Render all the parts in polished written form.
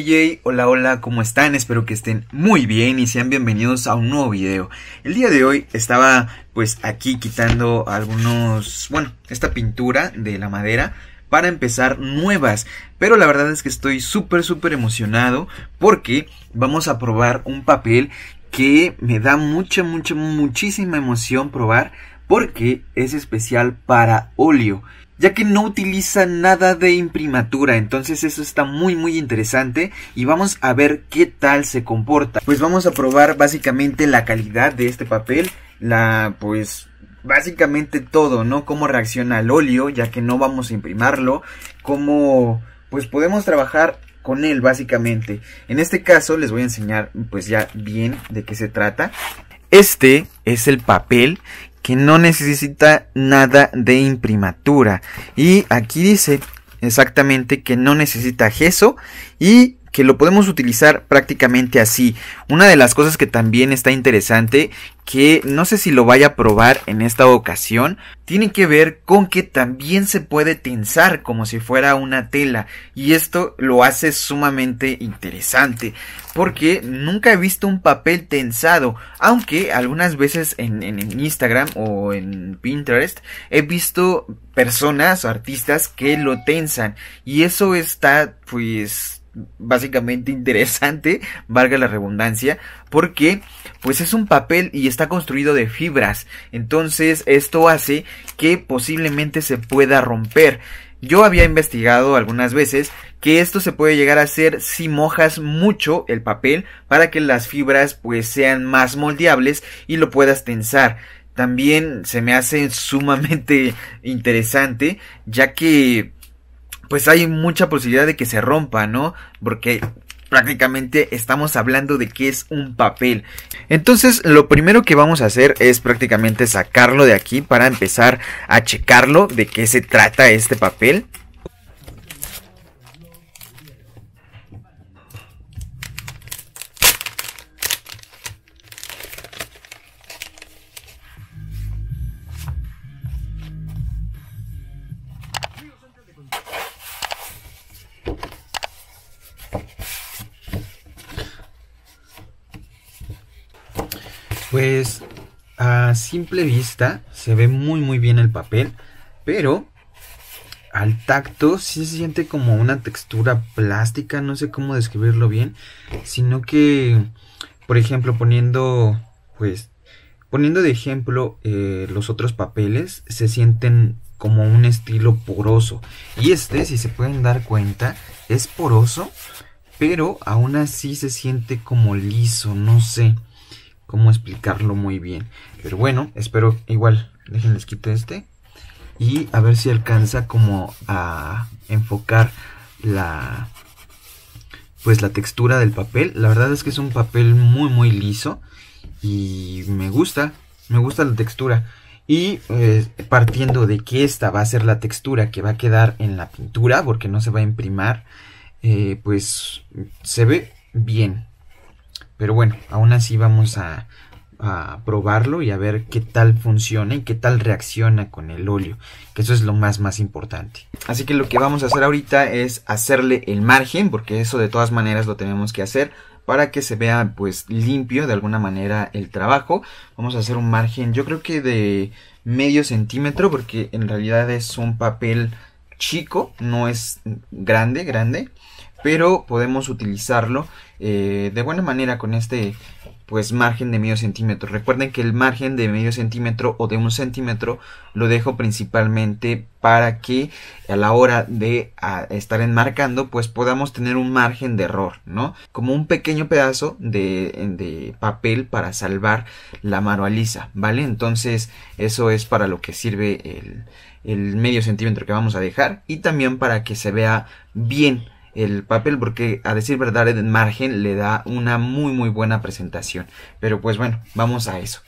Hey, hola, hola, ¿cómo están? Espero que estén muy bien y sean bienvenidos a un nuevo video. El día de hoy estaba pues aquí quitando esta pintura de la madera para empezar nuevas. Pero la verdad es que estoy súper emocionado porque vamos a probar un papel que me da muchísima emoción probar porque es especial para óleo, ya que no utiliza nada de imprimatura. Entonces eso está muy interesante y vamos a ver qué tal se comporta. Pues vamos a probar básicamente la calidad de este papel, básicamente todo, ¿no? Cómo reacciona al óleo, ya que no vamos a imprimarlo, cómo pues podemos trabajar con él básicamente. En este caso les voy a enseñar pues ya bien de qué se trata. Este es el papel que no necesita nada de imprimatura. Y aquí dice exactamente que no necesita gesso y que lo podemos utilizar prácticamente así. Una de las cosas que también está interesante, que no sé si lo vaya a probar en esta ocasión, tiene que ver con que también se puede tensar como si fuera una tela, y esto lo hace sumamente interesante porque nunca he visto un papel tensado, aunque algunas veces en Instagram o en Pinterest he visto personas o artistas que lo tensan, y eso está pues básicamente interesante, valga la redundancia, porque pues es un papel y está construido de fibras, entonces esto hace que posiblemente se pueda romper. Yo había investigado algunas veces que esto se puede llegar a hacer si mojas mucho el papel para que las fibras pues sean más moldeables y lo puedas tensar. También se me hace sumamente interesante, ya que pues hay mucha posibilidad de que se rompa, ¿no? Porque prácticamente estamos hablando de que es un papel. Entonces lo primero que vamos a hacer es prácticamente sacarlo de aquí para empezar a checarlo de qué se trata este papel. Pues a simple vista se ve muy bien el papel, pero al tacto sí se siente como una textura plástica, no sé cómo describirlo bien, sino que, por ejemplo, poniendo de ejemplo los otros papeles, se sienten como un estilo poroso, y este, si se pueden dar cuenta, es poroso, pero aún así se siente como liso, no sé cómo explicarlo muy bien, pero bueno, espero igual, déjenles quito este y a ver si alcanza como a enfocar la pues la textura del papel. La verdad es que es un papel muy liso y me gusta la textura. Y partiendo de que esta va a ser la textura que va a quedar en la pintura porque no se va a imprimar, pues se ve bien. Pero bueno, aún así vamos a probarlo y a ver qué tal funciona y qué tal reacciona con el óleo, que eso es lo más importante. Así que lo que vamos a hacer ahorita es hacerle el margen, porque eso de todas maneras lo tenemos que hacer para que se vea pues limpio de alguna manera el trabajo. Vamos a hacer un margen, yo creo que de medio centímetro, porque en realidad es un papel chico, no es grande, pero podemos utilizarlo de buena manera con este pues margen de medio centímetro. Recuerden que el margen de medio centímetro o de un centímetro lo dejo principalmente para que a la hora de estar enmarcando pues podamos tener un margen de error, ¿no? Como un pequeño pedazo de papel para salvar la mano a lisa, ¿vale? Entonces eso es para lo que sirve el medio centímetro que vamos a dejar, y también para que se vea bien el papel, porque a decir verdad el margen le da una muy buena presentación. Pero pues bueno, vamos a eso.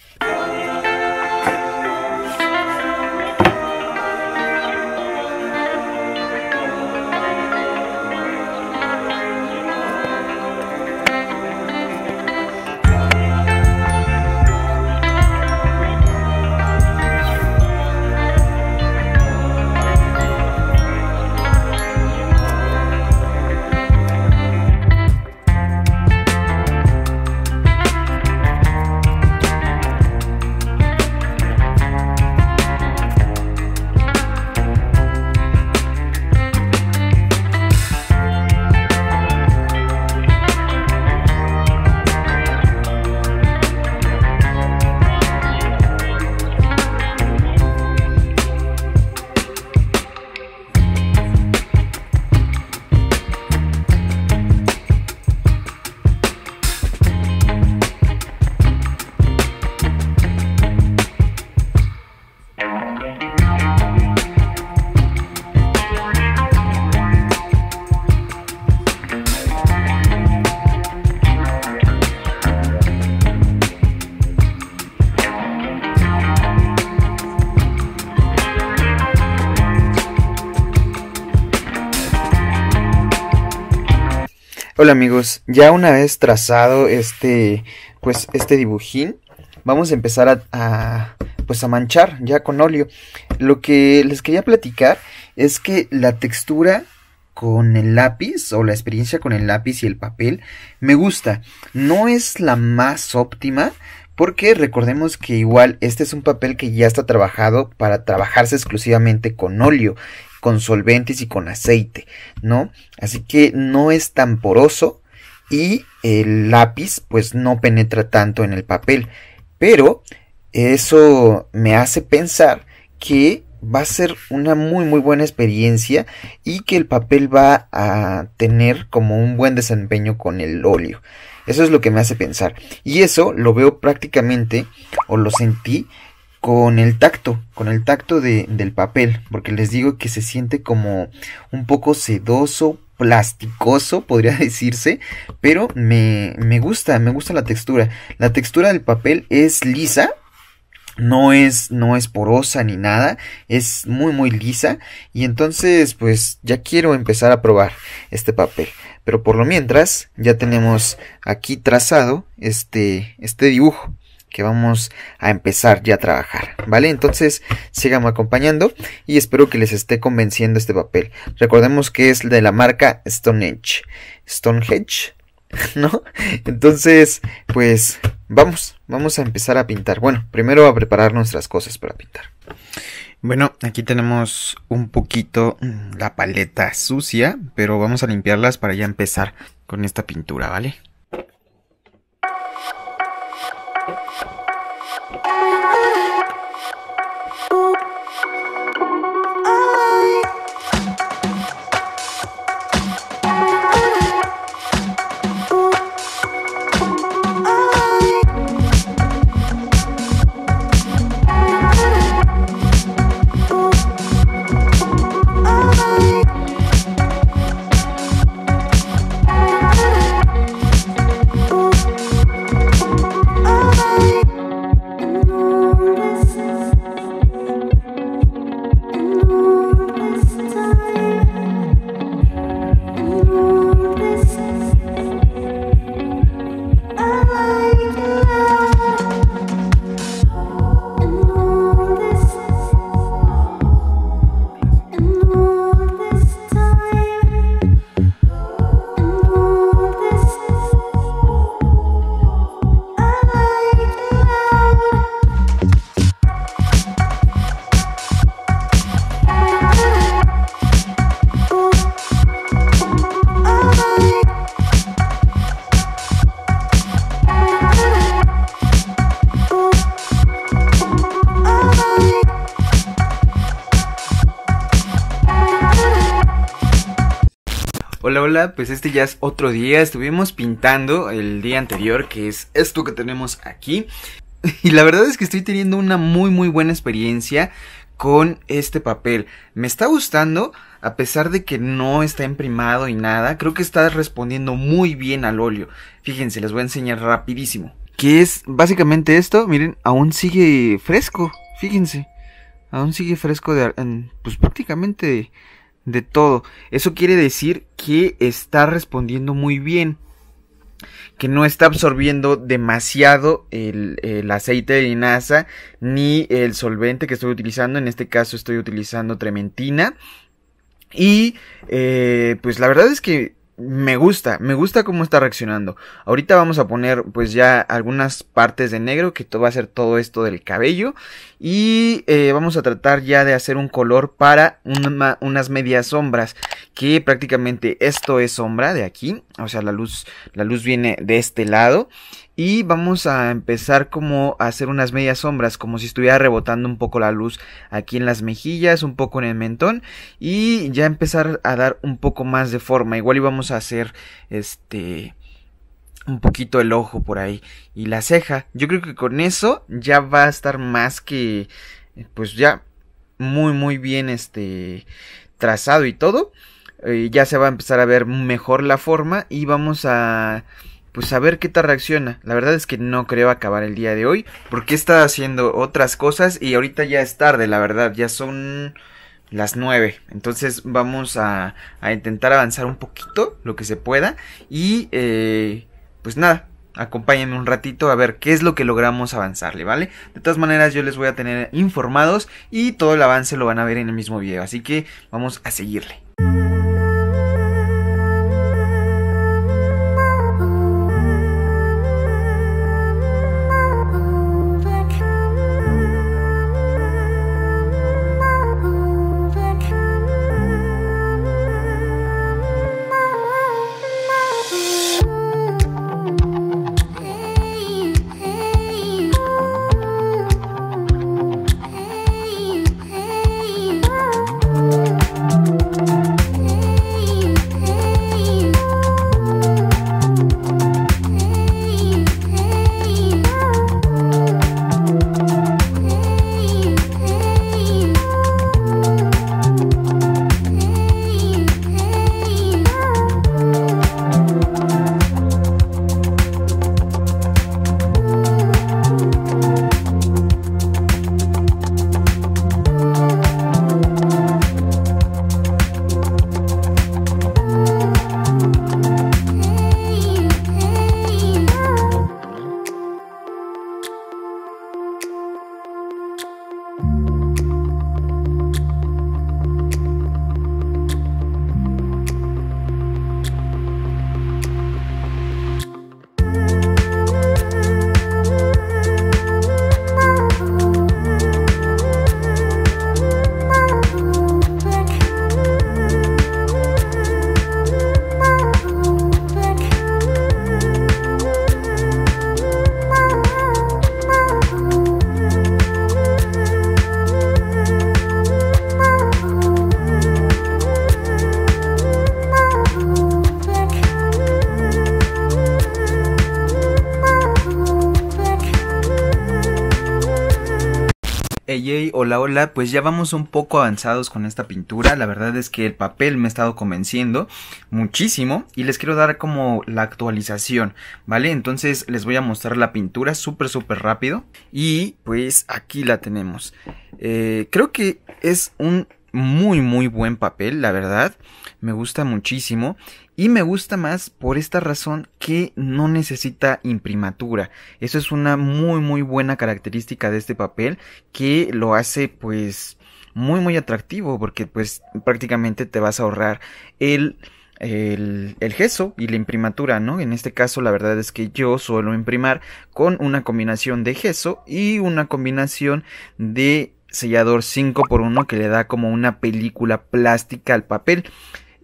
Hola amigos, ya una vez trazado este dibujín, vamos a empezar a manchar ya con óleo. Lo que les quería platicar es que la textura con el lápiz, o la experiencia con el lápiz y el papel, me gusta. No es la más óptima, porque recordemos que igual este es un papel que ya está trabajado para trabajarse exclusivamente con óleo, con solventes y con aceite, ¿no? Así que no es tan poroso y el lápiz pues no penetra tanto en el papel. Pero eso me hace pensar que va a ser una muy buena experiencia y que el papel va a tener como un buen desempeño con el óleo. Eso es lo que me hace pensar. Y eso lo veo prácticamente, o lo sentí, con el tacto del papel. Porque les digo que se siente como un poco sedoso, plasticoso, podría decirse. Pero me gusta la textura. La textura del papel es lisa. No es porosa ni nada, es muy lisa, y entonces pues ya quiero empezar a probar este papel. Pero por lo mientras ya tenemos aquí trazado este dibujo que vamos a empezar ya a trabajar, ¿vale? Entonces síganme acompañando y espero que les esté convenciendo este papel. Recordemos que es de la marca Stonehenge, ¿no? Entonces pues vamos a empezar a pintar. Bueno, primero a preparar nuestras cosas para pintar. Bueno, aquí tenemos un poquito la paleta sucia, pero vamos a limpiarlas para ya empezar con esta pintura, ¿vale? Hola, pues ya es otro día. Estuvimos pintando el día anterior, que es esto que tenemos aquí. Y la verdad es que estoy teniendo una muy buena experiencia con este papel. Me está gustando, a pesar de que no está imprimado y nada. Creo que está respondiendo muy bien al óleo. Fíjense, les voy a enseñar rapidísimo. Que es básicamente esto, miren, aún sigue fresco. Fíjense, aún sigue fresco pues prácticamente de todo. Eso quiere decir que está respondiendo muy bien, que no está absorbiendo demasiado el aceite de linaza ni el solvente que estoy utilizando. En este caso estoy utilizando trementina y pues la verdad es que me gusta cómo está reaccionando. Ahorita vamos a poner pues ya algunas partes de negro, que va a ser todo esto del cabello. Y vamos a tratar ya de hacer un color para unas medias sombras, que prácticamente esto es sombra de aquí. O sea, la luz viene de este lado. Y vamos a empezar como a hacer unas medias sombras, como si estuviera rebotando un poco la luz aquí en las mejillas, un poco en el mentón, y ya empezar a dar un poco más de forma. Igual íbamos a hacer un poquito el ojo por ahí y la ceja. Yo creo que con eso ya va a estar más que pues ya muy bien trazado y todo. Ya se va a empezar a ver mejor la forma y vamos a pues a ver qué tal reacciona. La verdad es que no creo acabar el día de hoy, porque he estado haciendo otras cosas y ahorita ya es tarde, la verdad. Ya son las 9. Entonces vamos a intentar avanzar un poquito, lo que se pueda. Y pues nada, acompáñenme un ratito a ver qué es lo que logramos avanzarle, ¿vale? De todas maneras yo les voy a tener informados y todo el avance lo van a ver en el mismo video. Así que vamos a seguirle. Hola, hola, pues ya vamos un poco avanzados con esta pintura. La verdad es que el papel me ha estado convenciendo muchísimo y les quiero dar como la actualización, ¿vale? Entonces les voy a mostrar la pintura súper rápido y pues aquí la tenemos. Creo que es un muy buen papel, la verdad, me gusta muchísimo. Y me gusta más por esta razón que no necesita imprimatura. Eso es una muy buena característica de este papel que lo hace pues muy atractivo, porque pues prácticamente te vas a ahorrar el gesso y la imprimatura, ¿no? En este caso la verdad es que yo suelo imprimar con una combinación de gesso y una combinación de sellador 5×1 que le da como una película plástica al papel.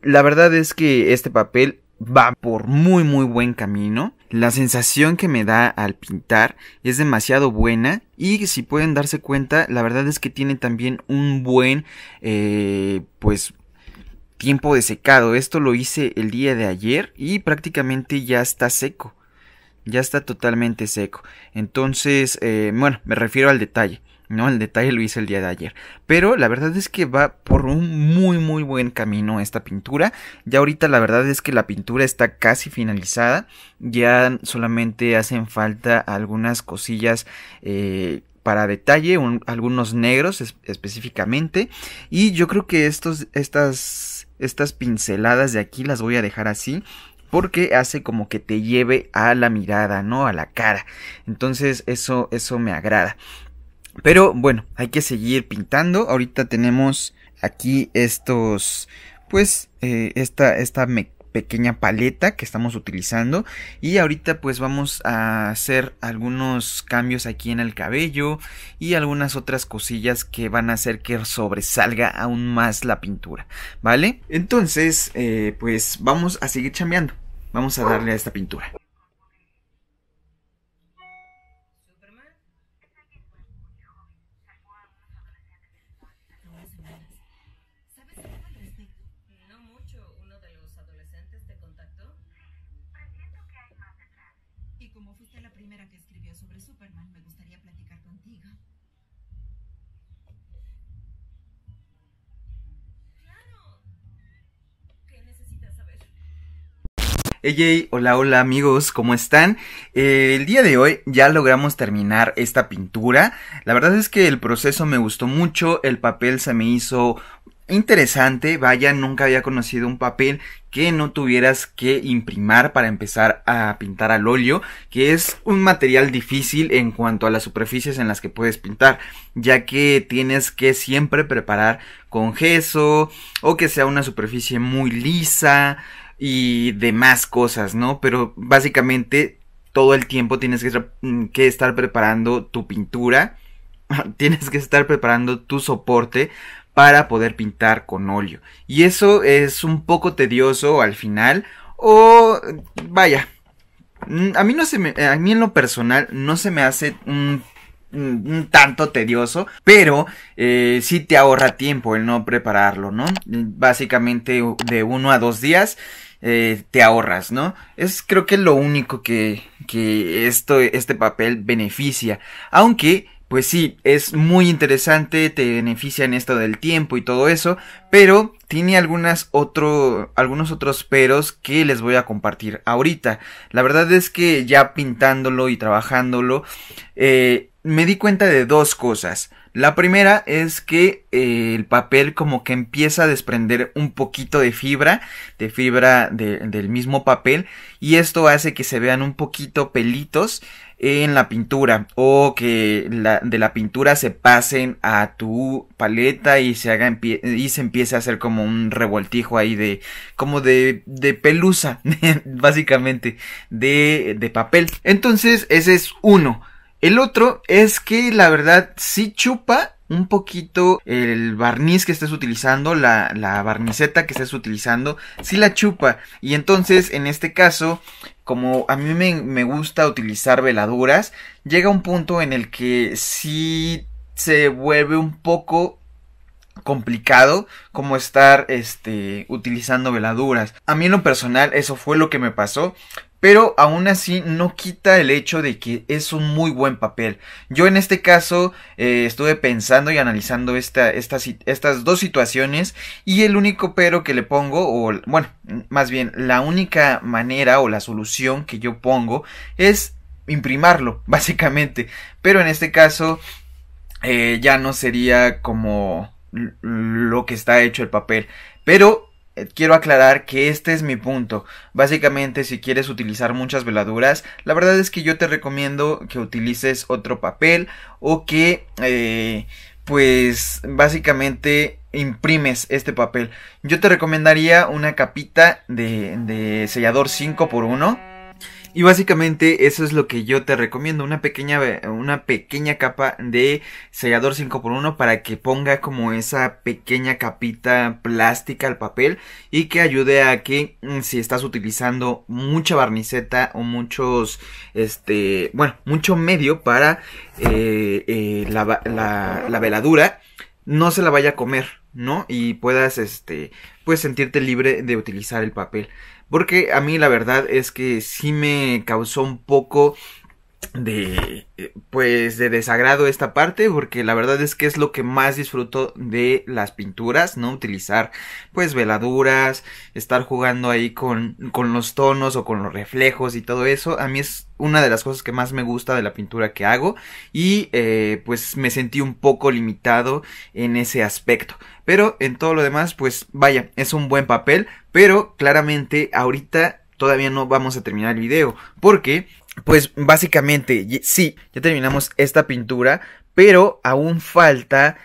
La verdad es que este papel va por muy buen camino. La sensación que me da al pintar es demasiado buena y si pueden darse cuenta, la verdad es que tiene también un buen pues tiempo de secado. Esto lo hice el día de ayer y prácticamente ya está seco. Ya está totalmente seco. Entonces, bueno, me refiero al detalle. No, el detalle lo hice el día de ayer, pero la verdad es que va por un muy buen camino esta pintura. Ya ahorita la verdad es que la pintura está casi finalizada, ya solamente hacen falta algunas cosillas para detalle, algunos negros específicamente, y yo creo que estas pinceladas de aquí las voy a dejar así, porque hace como que te lleve a la mirada, ¿no? A la cara. Entonces eso me agrada. Pero bueno, hay que seguir pintando. Ahorita tenemos aquí estos, pues, esta pequeña paleta que estamos utilizando. Y ahorita pues vamos a hacer algunos cambios aquí en el cabello y algunas otras cosillas que van a hacer que sobresalga aún más la pintura, ¿vale? Entonces, pues vamos a seguir chambeando. Vamos a darle a esta pintura. Hey, hola, hola amigos, ¿cómo están? El día de hoy ya logramos terminar esta pintura. La verdad es que el proceso me gustó mucho, el papel se me hizo Interesante, vaya, nunca había conocido un papel que no tuvieras que imprimar para empezar a pintar al óleo, que es un material difícil en cuanto a las superficies en las que puedes pintar, ya que tienes que siempre preparar con gesso o que sea una superficie muy lisa y demás cosas, ¿no? Pero básicamente todo el tiempo tienes que estar preparando tu pintura, tienes que estar preparando tu soporte para poder pintar con óleo. Y eso es un poco tedioso al final. O vaya, a mí en lo personal no se me hace un tanto tedioso, pero sí te ahorra tiempo el no prepararlo, ¿no? Básicamente de 1 a 2 días te ahorras, ¿no? Es creo que lo único que este papel beneficia. Aunque pues sí, es muy interesante, te beneficia en esto del tiempo y todo eso, pero tiene algunos otros peros que les voy a compartir ahorita. La verdad es que ya pintándolo y trabajándolo, me di cuenta de dos cosas. La primera es que el papel como que empieza a desprender un poquito de fibra, del mismo papel, y esto hace que se vean un poquito pelitos en la pintura, o que de la pintura se pasen a tu paleta y se empiece a hacer como un revoltijo ahí de pelusa, básicamente, de papel. Entonces ese es uno. El otro es que la verdad sí chupa un poquito el barniz que estés utilizando, la barniceta que estés utilizando, sí la chupa. Y entonces en este caso, como a mí me gusta utilizar veladuras, llega un punto en el que sí se vuelve un poco complicado como estar utilizando veladuras. A mí en lo personal eso fue lo que me pasó. Pero aún así no quita el hecho de que es un muy buen papel. Yo en este caso estuve pensando y analizando estas dos situaciones. Y el único pero que le pongo, o bueno, más bien la única manera o la solución que yo pongo es imprimarlo, básicamente. Pero en este caso ya no sería como lo que está hecho el papel. Pero quiero aclarar que este es mi punto. Básicamente, si quieres utilizar muchas veladuras, la verdad es que yo te recomiendo que utilices otro papel o que pues básicamente imprimes este papel. Yo te recomendaría una capita de sellador 5x1. Y básicamente eso es lo que yo te recomiendo, una pequeña capa de sellador 5x1 para que ponga como esa pequeña capita plástica al papel y que ayude a que si estás utilizando mucha barniceta o mucho medio para la veladura, no se la vaya a comer, ¿no? Y puedas pues sentirte libre de utilizar el papel. Porque a mí la verdad es que sí me causó un poco de desagrado esta parte, porque la verdad es que es lo que más disfruto de las pinturas, ¿no? Utilizar pues veladuras, estar jugando ahí con los tonos o con los reflejos y todo eso. A mí es una de las cosas que más me gusta de la pintura que hago y pues me sentí un poco limitado en ese aspecto. Pero en todo lo demás pues vaya, es un buen papel, pero claramente ahorita todavía no vamos a terminar el video porque pues básicamente, sí, ya terminamos esta pintura, pero aún falta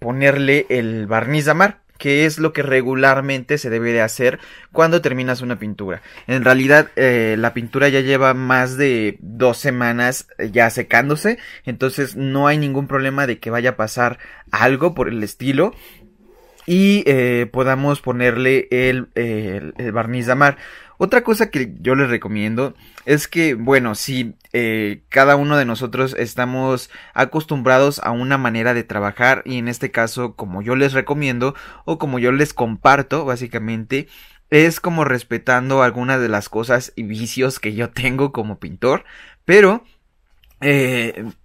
ponerle el barniz damar, que es lo que regularmente se debe de hacer cuando terminas una pintura. En realidad la pintura ya lleva más de 2 semanas ya secándose, entonces no hay ningún problema de que vaya a pasar algo por el estilo y podamos ponerle el barniz damar. Otra cosa que yo les recomiendo es que, bueno, si cada uno de nosotros estamos acostumbrados a una manera de trabajar y en este caso como yo les recomiendo o como yo les comparto básicamente es como respetando algunas de las cosas y vicios que yo tengo como pintor, pero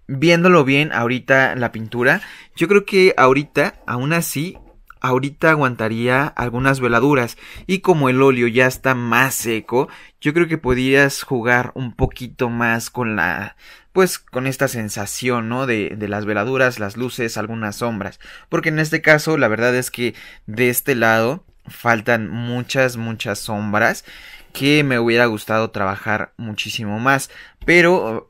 viéndolo bien ahorita la pintura, yo creo que ahorita aún así ahorita aguantaría algunas veladuras, y como el óleo ya está más seco, yo creo que podías jugar un poquito más con la... pues con esta sensación, ¿no? De las veladuras, las luces, algunas sombras, porque en este caso la verdad es que de este lado faltan muchas sombras que me hubiera gustado trabajar muchísimo más, pero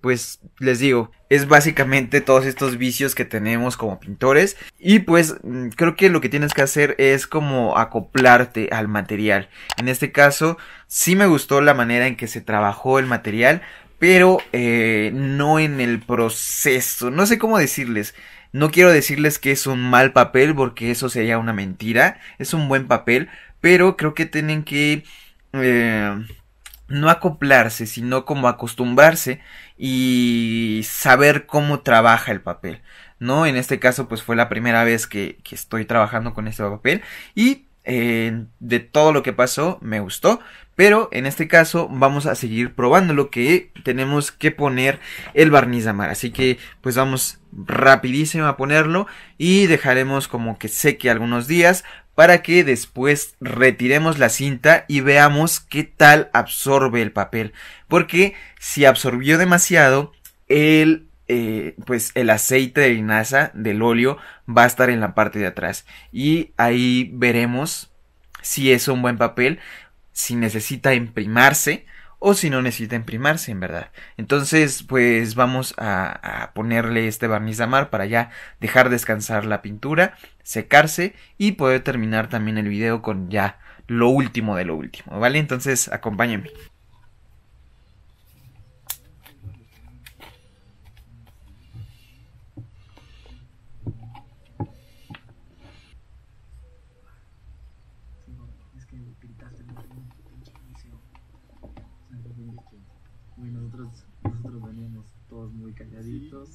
pues les digo, es básicamente todos estos vicios que tenemos como pintores, y pues creo que lo que tienes que hacer es como acoplarte al material. En este caso sí me gustó la manera en que se trabajó el material, pero no en el proceso, no sé cómo decirles. No quiero decirles que es un mal papel porque eso sería una mentira, es un buen papel, pero creo que tienen que no acoplarse, sino como acostumbrarse y saber cómo trabaja el papel, ¿no? En este caso pues fue la primera vez que estoy trabajando con este papel y de todo lo que pasó me gustó, pero en este caso vamos a seguir probándolo, que tenemos que poner el barniz de amar, así que pues vamos rapidísimo a ponerlo y dejaremos como que seque algunos días para que después retiremos la cinta y veamos qué tal absorbe el papel, porque si absorbió demasiado pues el aceite de linaza del óleo va a estar en la parte de atrás, y ahí veremos si es un buen papel, si necesita imprimarse o si no necesita imprimarse en verdad. Entonces pues vamos a ponerle este barniz de amar para ya dejar descansar la pintura, secarse y poder terminar también el video con ya lo último de lo último, ¿vale? Entonces acompáñenme. Nosotros veníamos todos muy calladitos.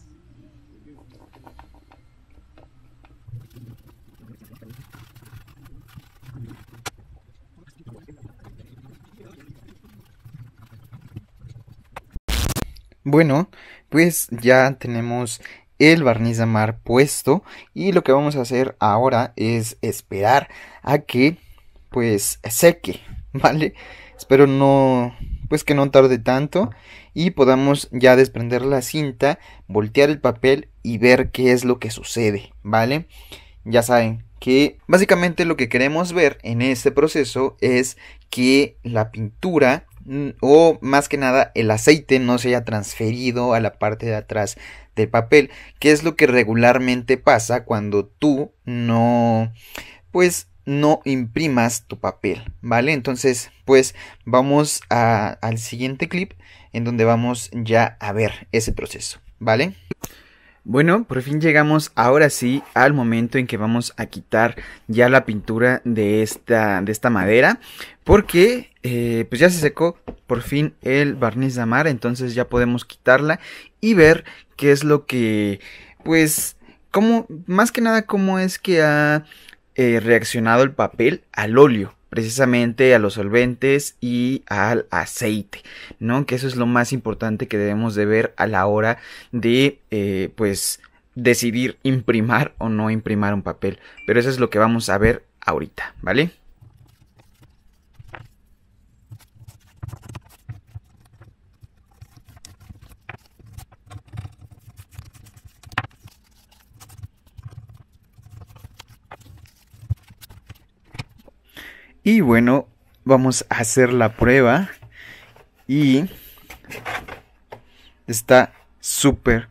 Bueno, pues ya tenemos el barniz de amar puesto y lo que vamos a hacer ahora es esperar a que pues seque, ¿vale? Espero no... pues que no tarde tanto y podamos ya desprender la cinta, voltear el papel y ver qué es lo que sucede, ¿vale? Ya saben que básicamente lo que queremos ver en este proceso es que la pintura o más que nada el aceite no se haya transferido a la parte de atrás del papel, que es lo que regularmente pasa cuando tú no imprimas tu papel, ¿vale? Entonces pues vamos al siguiente clip en donde vamos ya a ver ese proceso, ¿vale? Bueno, por fin llegamos ahora sí al momento en que vamos a quitar ya la pintura de esta madera, porque pues ya se secó por fin el barniz de amar, entonces ya podemos quitarla y ver qué es lo que pues cómo, más que nada cómo es que ha reaccionado el papel al óleo, precisamente a los solventes y al aceite, ¿no? Que eso es lo más importante que debemos de ver a la hora de pues decidir imprimar o no imprimar un papel, pero eso es lo que vamos a ver ahorita, ¿vale? Y bueno, vamos a hacer la prueba y está súper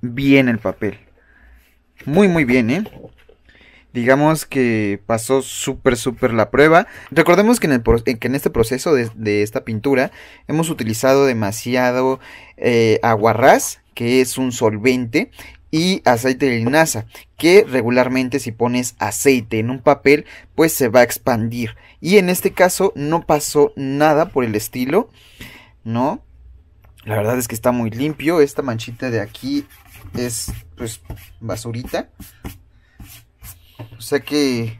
bien el papel. Muy bien, ¿eh? Digamos que pasó súper la prueba. Recordemos que en este proceso de esta pintura hemos utilizado demasiado aguarrás, que es un solvente, y aceite de linaza, que regularmente si pones aceite en un papel pues se va a expandir, y en este caso no pasó nada por el estilo, ¿no? La verdad es que está muy limpio. Esta manchita de aquí es pues basurita, o sea que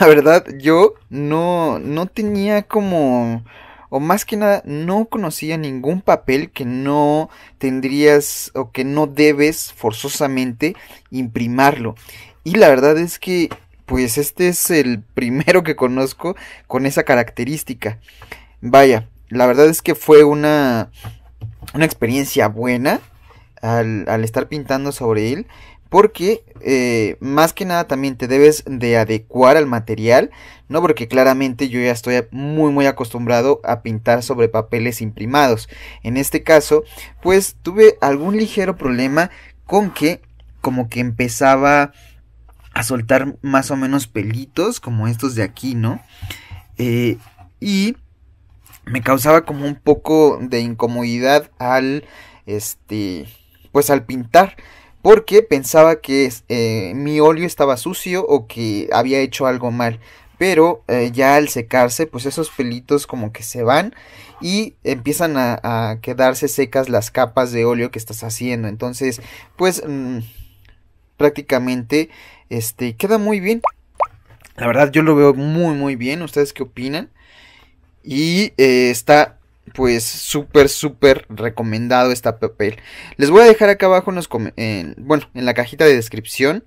la verdad yo no tenía como o más que nada no conocía ningún papel que no tendrías o que no debes forzosamente imprimarlo. Y la verdad es que pues este es el primero que conozco con esa característica. Vaya, la verdad es que fue una experiencia buena al estar pintando sobre él, porque más que nada también te debes de adecuar al material, ¿no? Porque claramente yo ya estoy muy acostumbrado a pintar sobre papeles imprimados. En este caso, pues tuve algún ligero problema con que como que empezaba a soltar más o menos pelitos como estos de aquí, ¿no? Y me causaba como un poco de incomodidad al pintar, porque pensaba que mi óleo estaba sucio o que había hecho algo mal. Pero ya al secarse, pues esos pelitos como que se van y empiezan a quedarse secas las capas de óleo que estás haciendo. Entonces, pues prácticamente queda muy bien. La verdad yo lo veo muy bien. ¿Ustedes qué opinan? Y está pues súper recomendado este papel. Les voy a dejar acá abajo en la cajita de descripción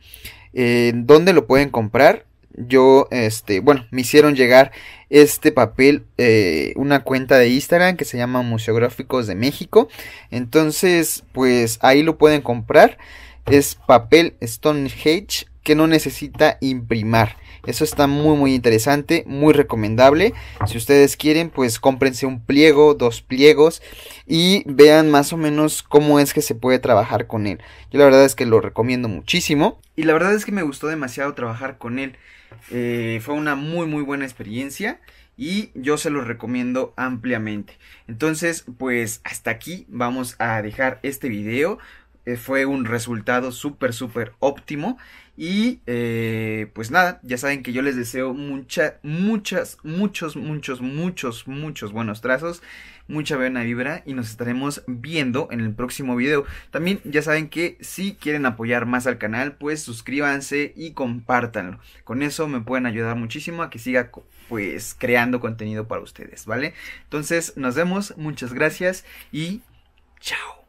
donde lo pueden comprar. Yo, me hicieron llegar este papel una cuenta de Instagram que se llama Museográficos de México. Entonces, pues ahí lo pueden comprar. Es papel Stonehenge que no necesita imprimar. Eso está muy interesante, muy recomendable. Si ustedes quieren, pues cómprense un pliego, dos pliegos y vean más o menos cómo es que se puede trabajar con él. Yo la verdad es que lo recomiendo muchísimo y la verdad es que me gustó demasiado trabajar con él. Fue una muy buena experiencia y yo se los recomiendo ampliamente. Entonces, pues hasta aquí vamos a dejar este video. Fue un resultado súper óptimo. Y pues nada, ya saben que yo les deseo muchos buenos trazos, mucha buena vibra y nos estaremos viendo en el próximo video. También ya saben que si quieren apoyar más al canal, pues suscríbanse y compártanlo. Con eso me pueden ayudar muchísimo a que siga pues creando contenido para ustedes, ¿vale? Entonces nos vemos, muchas gracias y chao.